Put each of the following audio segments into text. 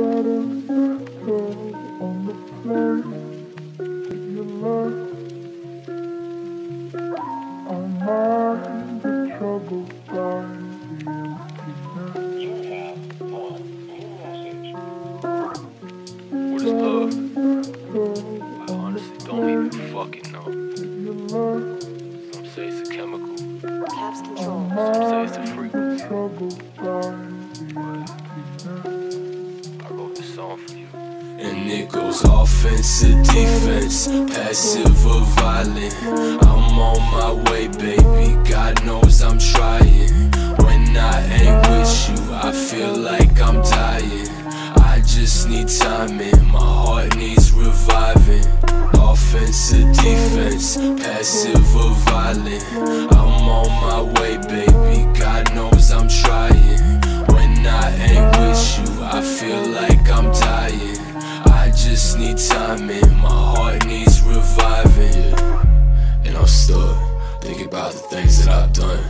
letting you go on the place that you love. I'll mind the trouble by you. You have one new message. What is love? I honestly don't even fucking know. Some say it's a chemical. Caps control. Some say it's a frequency. And it goes offense to defense, passive or violent. I'm on my way, baby, God knows I'm trying. When I ain't with you, I feel like I'm dying. I just need timing, my heart needs reviving. Offense to defense, passive or violent. I'm on my way, baby, God knows I'm trying. When I ain't with you, I feel like I'm dying. I just need timing, my heart needs reviving, yeah. And I'm stuck, thinking about the things that I've done.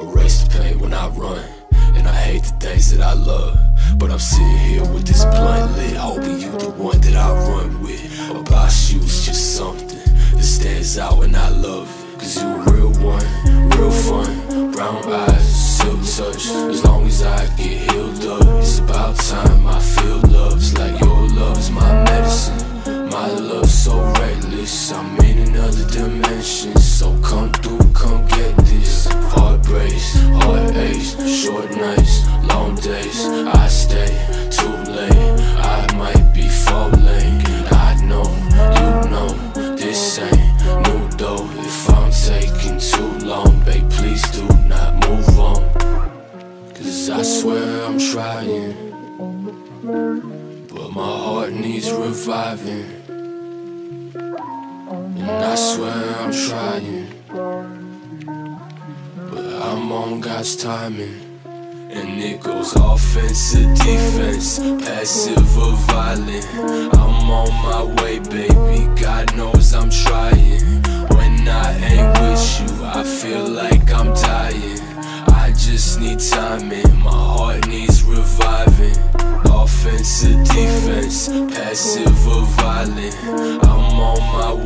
Erase the pain when I run, and I hate the things that I love. But I'm sitting here with this blunt lit, hoping you the one that I run with. About you is just something that stands out and I love it. Cause you a real one, real fun, brown eyes, silk touch. As long as I get healed up, it's about time I feel love. It's like your love's my medicine, my love so reckless. I'm in another dimension, so come through, come get this. Heartbreaks, heartaches, short nights, long days. I stay too late, I might be falling. I know, you know, this ain't new though. If I'm taking too long, babe, please do not move on. Cause I swear I'm trying, but my heart needs reviving. And I swear I'm trying, but I'm on God's timing. And it goes offense to defense, passive or violent. I'm on my way, baby, God knows I'm trying. When I ain't with you, I feel like I'm dying. I just need timing, my heart needs reviving. Offense to defense, passive or violent. I'm on my way.